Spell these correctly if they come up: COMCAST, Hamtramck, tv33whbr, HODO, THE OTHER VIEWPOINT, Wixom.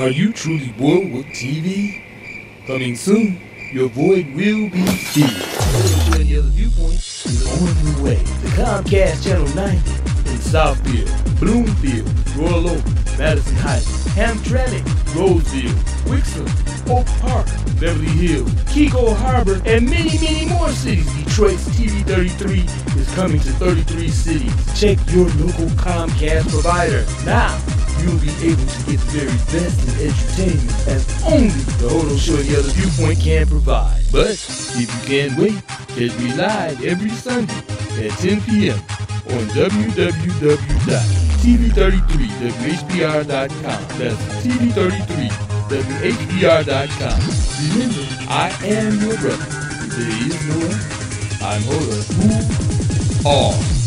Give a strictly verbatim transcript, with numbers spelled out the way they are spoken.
Are you truly bored with T V? Coming soon, your void will be filled. Any other viewpoint is on the way. The Comcast Channel ninety in Southfield, Bloomfield, Royal Oak, Madison Heights, Hamtramck, Roseville, Wixom, Oak Park, Beverly Hills, Kego Harbor, and many, many more cities. Detroit's T V thirty-three is coming to thirty-three cities. Check your local Comcast provider now. You'll be able to get the very best in entertainment as only the HODO Show and the Other Viewpoint can provide. But if you can't wait, catch me live every Sunday at ten p m on w w w dot t v thirty-three w h b r dot com. That's t v thirty-three w h b r dot com. Remember, I am your brother. There is no other. I'm HODO. Who are?